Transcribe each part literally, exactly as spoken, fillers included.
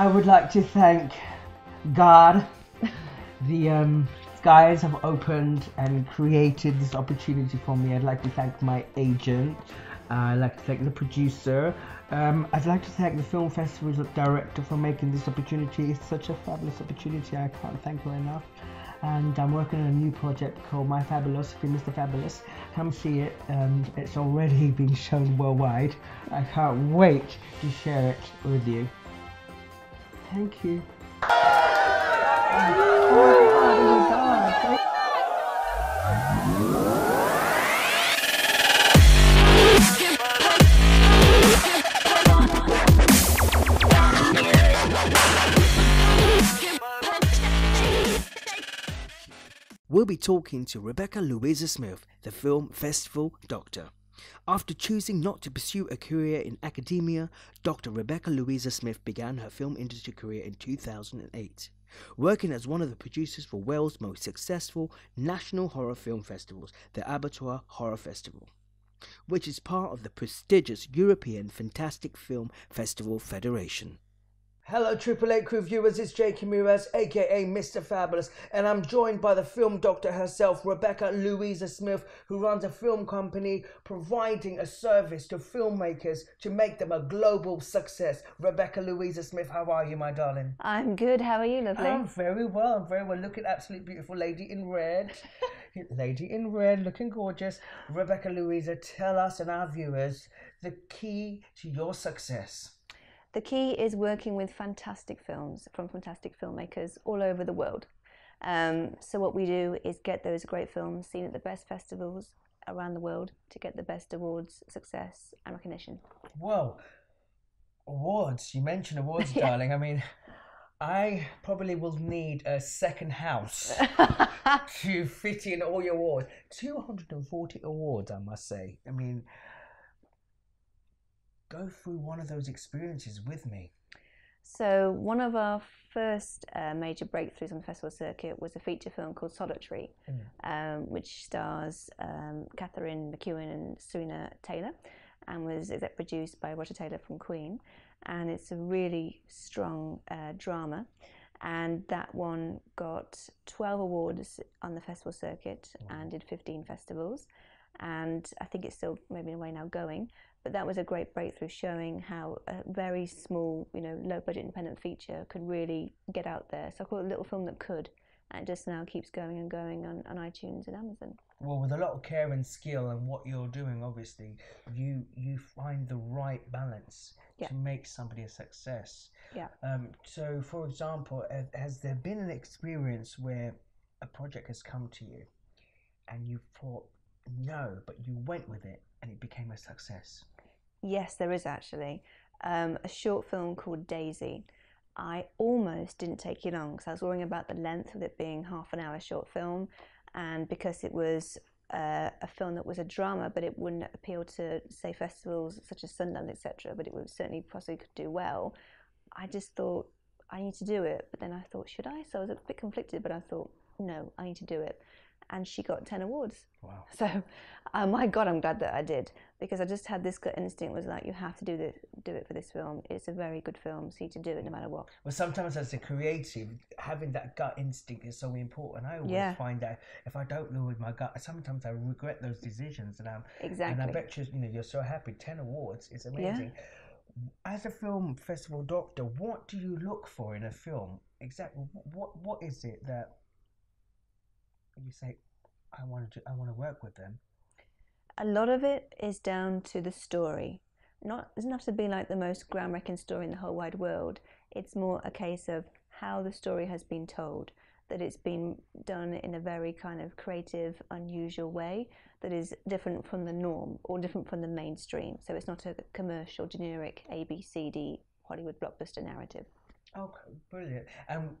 I would like to thank God. The um, skies have opened and created this opportunity for me. I'd like to thank my agent. Uh, I'd like to thank the producer. Um, I'd like to thank the film festival's director for making this opportunity. It's such a fabulous opportunity. I can't thank her enough. And I'm working on a new project called My Fabulosophy, Mister Fabulous. Come see it. Um, it's already been shown worldwide. I can't wait to share it with you. Thank you. Oh my God, oh my God. We'll be talking to Rebekah Louisa Smith, the film festival doctor. After choosing not to pursue a career in academia, Doctor Rebekah Louisa Smith began her film industry career in two thousand eight, working as one of the producers for Wales' most successful national horror film festivals, the Abattoir Horror Festival, which is part of the prestigious European Fantastic Film Festival Federation. Hello triple eight Crew viewers, it's J K Mures, aka Mister Fabulous, and I'm joined by the film doctor herself, Rebekah Louisa Smith, who runs a film company providing a service to filmmakers to make them a global success. Rebekah Louisa Smith, how are you, my darling? I'm good, how are you, lovely? I'm very well, I'm very well. Look at absolutely beautiful lady in red. Lady in red, looking gorgeous. Rebekah Louisa, tell us and our viewers the key to your success. The key is working with fantastic films from fantastic filmmakers all over the world. Um, so what we do is get those great films seen at the best festivals around the world to get the best awards, success and recognition. Whoa, awards, you mentioned awards, yeah. Darling. I mean, I probably will need a second house to fit in all your awards. two hundred and forty awards, I must say. I mean, go through one of those experiences with me. So one of our first uh, major breakthroughs on the festival circuit was a feature film called Solitary, mm. um, which stars um, Catherine McEwen and Sweena Taylor, and was exec produced by Roger Taylor from Queen. And it's a really strong uh, drama, and that one got twelve awards on the festival circuit, mm. and did fifteen festivals. And I think it's still maybe in a way now going, but that was a great breakthrough, showing how a very small, you know, low budget independent feature could really get out there. So I call it a little film that could, and it just now keeps going and going on, on iTunes and Amazon. Well, with a lot of care and skill and what you're doing, obviously, you you find the right balance, yeah. to make somebody a success. Yeah. Um, so, for example, has there been an experience where a project has come to you and you've thought, no, but you went with it and it became a success? Yes, there is actually. Um, a short film called Daisy. I almost didn't take it on because I was worrying about the length of it being half an hour short film, and because it was uh, a film that was a drama, but it wouldn't appeal to, say, festivals such as Sundance, et cetera, but it would certainly possibly could do well. I just thought, I need to do it, but then I thought, should I? So I was a bit conflicted, but I thought, no, I need to do it. And she got ten awards. Wow. So, oh my God, I'm glad that I did, because I just had this gut instinct, was like, you have to do this, do it for this film. It's a very good film, so you need to do it no matter what. Well, sometimes as a creative, having that gut instinct is so important. I always yeah. find that if I don't know with my gut, sometimes I regret those decisions. And I'm exactly. And I bet you, you know, you're so happy. ten awards, it's amazing. Yeah. As a film festival doctor, what do you look for in a film? Exactly. What what is it that you say, I want to, I want to work with them? A lot of it is down to the story. Not, it doesn't have to be like the most ground-breaking story in the whole wide world. It's more a case of how the story has been told, that it's been done in a very kind of creative, unusual way that is different from the norm or different from the mainstream. So it's not a commercial, generic A B C D Hollywood blockbuster narrative. Okay, brilliant. And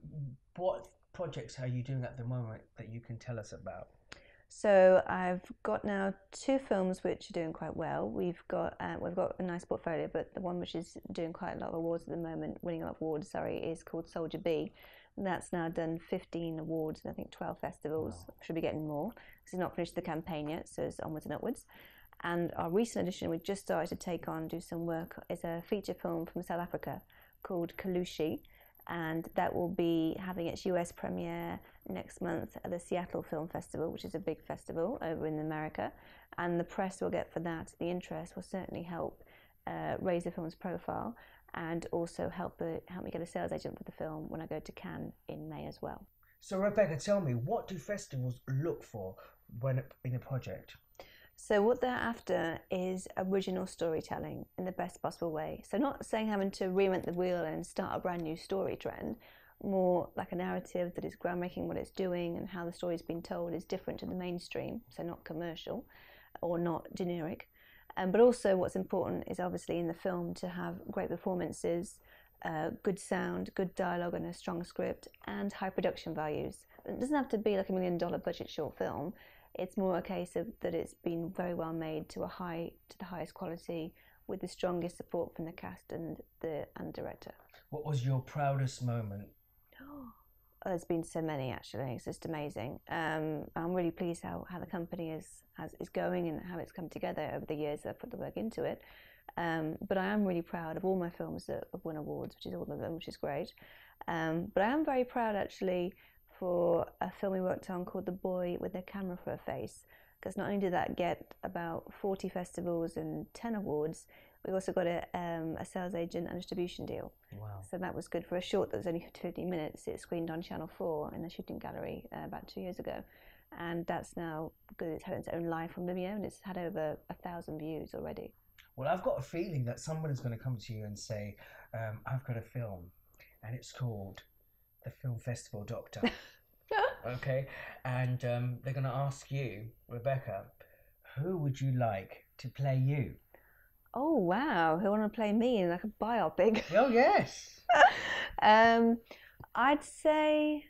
what projects are you doing at the moment that you can tell us about? So I've got now two films which are doing quite well. We've got uh, we've got a nice portfolio, but the one which is doing quite a lot of awards at the moment, winning a lot of awards, sorry, is called Soldier B. And that's now done fifteen awards and I think twelve festivals. Wow. Should be getting more, because it's not finished the campaign yet, so it's onwards and upwards. And our recent edition, we've just started to take on, do some work, is a feature film from South Africa, called Kalushi, and that will be having its U S premiere next month at the Seattle Film Festival, which is a big festival over in America. And the press we'll get for that, the interest, will certainly help uh, raise the film's profile and also help, uh, help me get a sales agent for the film when I go to Cannes in May as well. So Rebekah, tell me, what do festivals look for when in a project? So what they're after is original storytelling in the best possible way. So not saying having to reinvent the wheel and start a brand new story trend, more like a narrative that is groundbreaking, what it's doing and how the story's been told is different to the mainstream, so not commercial or not generic. Um, but also what's important is obviously in the film to have great performances, uh, good sound, good dialogue and a strong script and high production values. It doesn't have to be like a million dollar budget short film. It's more a case of that it's been very well made to a high, to the highest quality with the strongest support from the cast and the and director. What was your proudest moment? Oh, there's been so many actually, it's just amazing. Um, I'm really pleased how, how the company is, has, is going and how it's come together over the years that I've put the work into it. Um, but I am really proud of all my films that have won awards, which is all of them, which is great. Um, but I am very proud actually for a film we worked on called The Boy with the Camera for a Face, because not only did that get about forty festivals and ten awards, we also got a, um, a sales agent and distribution deal. Wow. So that was good for a short that was only fifteen minutes. It screened on Channel Four in the Shooting Gallery uh, about two years ago, and that's now good. It's had its own life on Vimeo, and it's had over a thousand views already. Well, I've got a feeling that someone's going to come to you and say, um, "I've got a film, and it's called The Film Festival Doctor." Okay, and um, they're going to ask you, Rebekah, who would you like to play you? Oh wow, who want to play me in like a biopic? Oh yes. um, I'd say,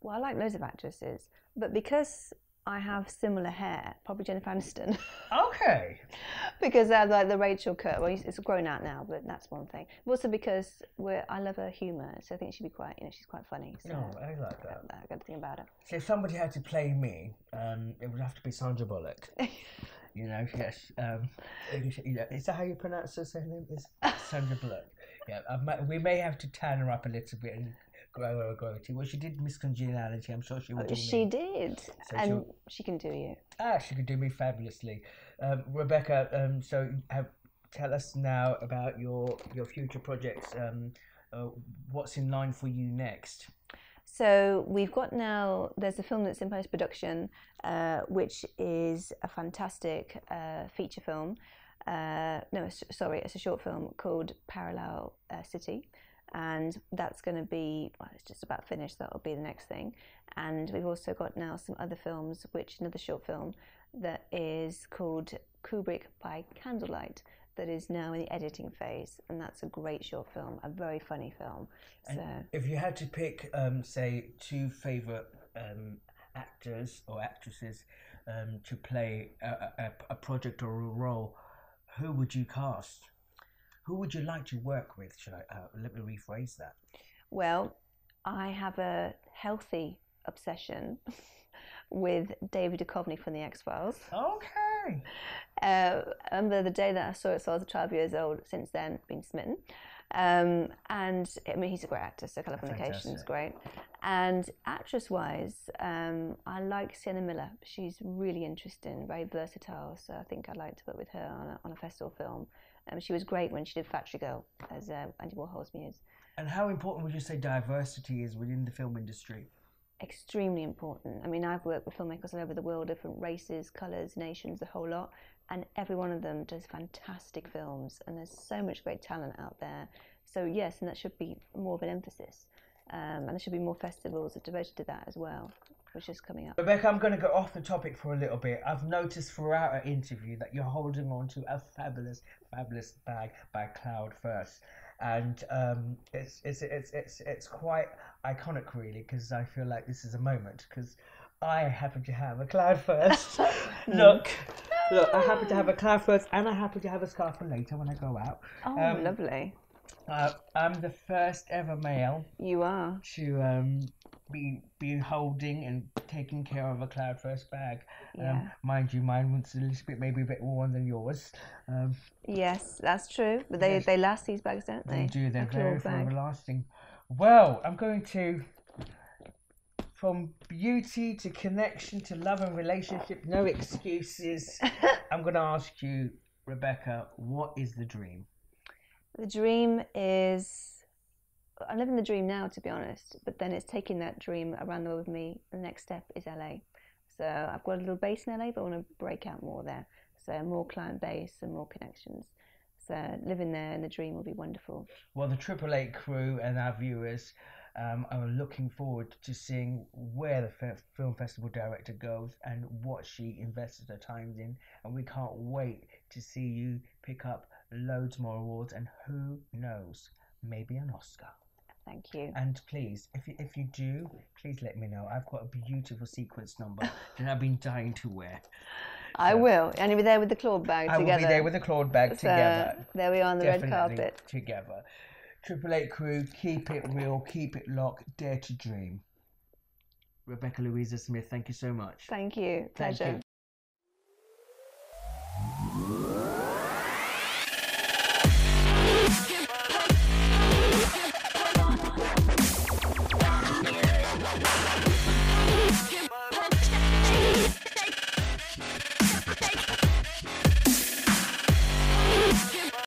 well, I like loads of actresses, but because I have similar hair, probably Jennifer Aniston. Okay. Because I have like the Rachel curl. Well, it's grown out now, but that's one thing. But also because we're, I love her humour, so I think she'd be quite, you know, she's quite funny. So no, I like that. I like that thing about it. So if somebody had to play me, um, it would have to be Sandra Bullock. You know, yes. Um, you know, is that how you pronounce her surname? Is Sandra Bullock? Yeah. I might, we may have to tan her up a little bit. And, well, she did Miss Congeniality, I'm sure she would. Oh, do she me. Did, so and she can do you. Ah, she could do me fabulously. Um, Rebekah, um, so have, tell us now about your, your future projects. Um, uh, what's in line for you next? So we've got now, there's a film that's in post-production, uh, which is a fantastic uh, feature film. Uh, no, it's, sorry, it's a short film called Parallel uh, City. And that's going to be, well, it's just about finished, that'll be the next thing. And we've also got now some other films, which another short film that is called Kubrick by Candlelight, that is now in the editing phase. And that's a great short film, a very funny film. And so, if you had to pick, um, say, two favourite um, actors or actresses um, to play a, a, a project or a role, who would you cast? Who would you like to work with? Should I, uh, let me rephrase that. Well, I have a healthy obsession with David Duchovny from The X Files. Okay. Uh, remember the day that I saw it, so I was twelve years old. Since then, been smitten. Um, and I mean, he's a great actor, so Californication is great. And actress-wise, um, I like Sienna Miller. She's really interesting, very versatile. So I think I'd like to work with her on a, on a festival film. Um, she was great when she did Factory Girl as uh, Andy Warhol's muse. And how important would you say diversity is within the film industry? Extremely important. I mean, I've worked with filmmakers all over the world, different races, colours, nations, the whole lot, and every one of them does fantastic films, and there's so much great talent out there. So yes, and that should be more of an emphasis. Um, and there should be more festivals that are devoted to that as well, which is coming up. Rebekah, I'm going to go off the topic for a little bit. I've noticed throughout our interview that you're holding on to a fabulous, fabulous bag by Cloudfirst, and um, it's, it's it's it's it's quite iconic, really, because I feel like this is a moment because I happen to have a Cloudfirst. Look. Look, I happen to have a Cloudfirst, and I happen to have a scarf for later when I go out. Oh, um, lovely. Uh, I'm the first ever male. You are. To um, be be holding and taking care of a Cloudfirst bag. Yeah. Um, mind you, mine was a little bit, maybe a bit worn than yours. Um, yes, that's true. But they, yes. they last, these bags, don't they? They do. They're very forever lasting. Well, I'm going to... From beauty to connection to love and relationship, no excuses. I'm going to ask you, Rebekah, what is the dream? The dream is, I'm living the dream now, to be honest, but then it's taking that dream around the world with me. The next step is L A. So I've got a little base in L A, but I want to break out more there. So more client base and more connections. So living there and the dream will be wonderful. Well, the triple eight crew and our viewers Um, I'm looking forward to seeing where the fe film festival director goes and what she invested her time in, and we can't wait to see you pick up loads more awards and who knows, maybe an Oscar. Thank you. And please, if you, if you do, please let me know. I've got a beautiful sequence number that I've been dying to wear. I so, will, and you'll be there with the clawed bag I together. I will be there with the clawed bag so, together. There we are on the Definitely red carpet. Together. triple eight crew, keep it real, keep it locked, dare to dream. Rebekah Louisa Smith, thank you so much. Thank you, pleasure. Thank you. Give